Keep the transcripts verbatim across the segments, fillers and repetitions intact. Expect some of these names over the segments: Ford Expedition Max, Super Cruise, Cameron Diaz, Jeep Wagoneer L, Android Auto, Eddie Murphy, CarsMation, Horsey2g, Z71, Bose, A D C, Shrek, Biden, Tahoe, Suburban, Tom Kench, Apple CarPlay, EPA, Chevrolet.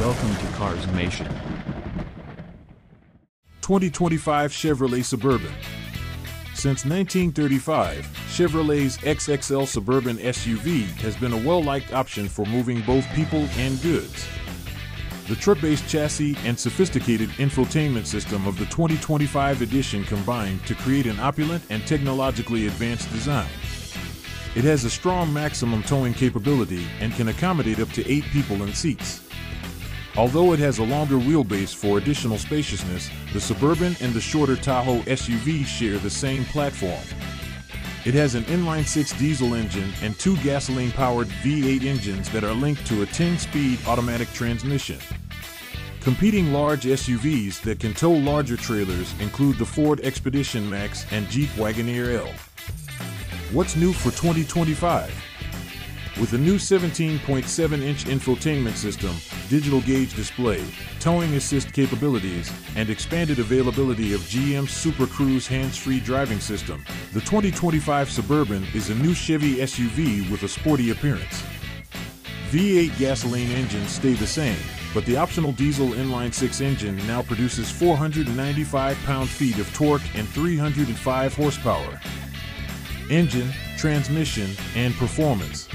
Welcome to CarsMation. twenty twenty-five Chevrolet Suburban. Since nineteen thirty-five, Chevrolet's X X L Suburban S U V has been a well-liked option for moving both people and goods. The truck-based chassis and sophisticated infotainment system of the twenty twenty-five edition combined to create an opulent and technologically advanced design. It has a strong maximum towing capability and can accommodate up to eight people in seats. Although it has a longer wheelbase for additional spaciousness, the Suburban and the shorter Tahoe S U V share the same platform. It has an inline-six diesel engine and two gasoline-powered V eight engines that are linked to a ten-speed automatic transmission. Competing large S U Vs that can tow larger trailers include the Ford Expedition Max and Jeep Wagoneer L. What's new for twenty twenty-five? With a new seventeen point seven inch infotainment system, digital gauge display, towing assist capabilities, and expanded availability of G M's Super Cruise hands-free driving system, the twenty twenty-five Suburban is a new Chevy S U V with a sporty appearance. V eight gasoline engines stay the same, but the optional diesel inline-six engine now produces four hundred ninety-five pound-feet of torque and three hundred five horsepower. Engine, transmission, and performance.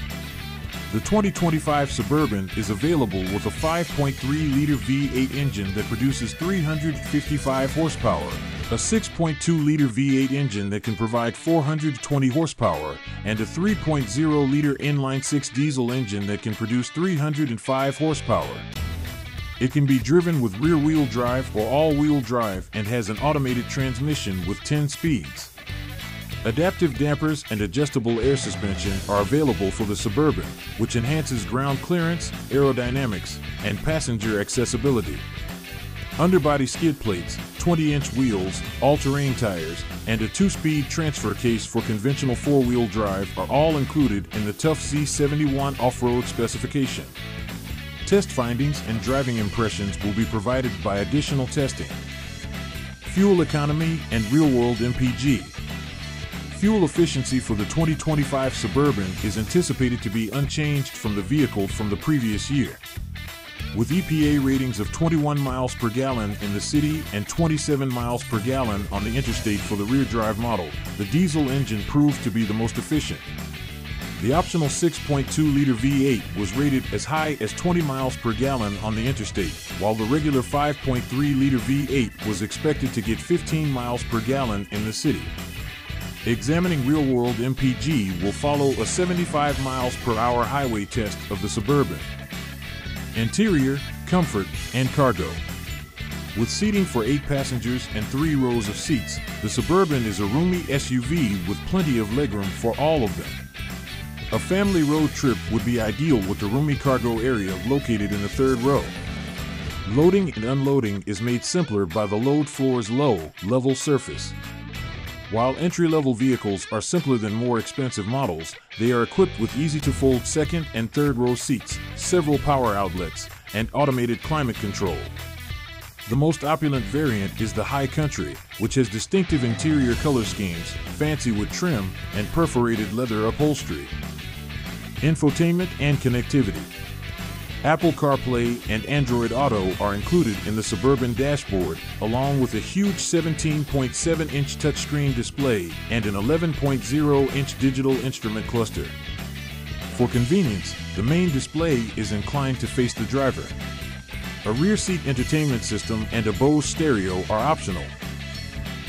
The twenty twenty-five Suburban is available with a five point three liter V eight engine that produces three hundred fifty-five horsepower, a six point two liter V eight engine that can provide four hundred twenty horsepower, and a three point oh liter inline-six diesel engine that can produce three hundred five horsepower. It can be driven with rear-wheel drive or all-wheel drive and has an automated transmission with ten speeds. Adaptive dampers and adjustable air suspension are available for the Suburban, which enhances ground clearance, aerodynamics, and passenger accessibility. Underbody skid plates, twenty inch wheels, all-terrain tires, and a two-speed transfer case for conventional four-wheel drive are all included in the tough Z seventy-one off-road specification. Test findings and driving impressions will be provided by additional testing. Fuel economy and real-world M P G. Fuel efficiency for the twenty twenty-five Suburban is anticipated to be unchanged from the vehicle from the previous year. With E P A ratings of twenty-one miles per gallon in the city and twenty-seven miles per gallon on the interstate for the rear drive model, the diesel engine proved to be the most efficient. The optional six point two liter V eight was rated as high as twenty miles per gallon on the interstate, while the regular five point three liter V eight was expected to get fifteen miles per gallon in the city. Examining real-world M P G will follow a seventy-five miles per hour highway test of the Suburban. Interior, comfort, and cargo. With seating for eight passengers and three rows of seats, the Suburban is a roomy S U V with plenty of legroom for all of them. A family road trip would be ideal with the roomy cargo area located in the third row. Loading and unloading is made simpler by the load floor's low, level surface. While entry-level vehicles are simpler than more expensive models, they are equipped with easy-to-fold second and third-row seats, several power outlets, and automated climate control. The most opulent variant is the High Country, which has distinctive interior color schemes, fancy wood trim, and perforated leather upholstery. Infotainment and connectivity. Apple CarPlay and Android Auto are included in the Suburban dashboard, along with a huge seventeen point seven inch touchscreen display and an eleven point oh inch digital instrument cluster. For convenience, the main display is inclined to face the driver. A rear seat entertainment system and a Bose stereo are optional.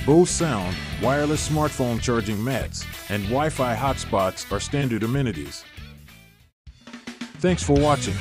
Bose sound, wireless smartphone charging mats, and Wi-Fi hotspots are standard amenities. Thanks for watching.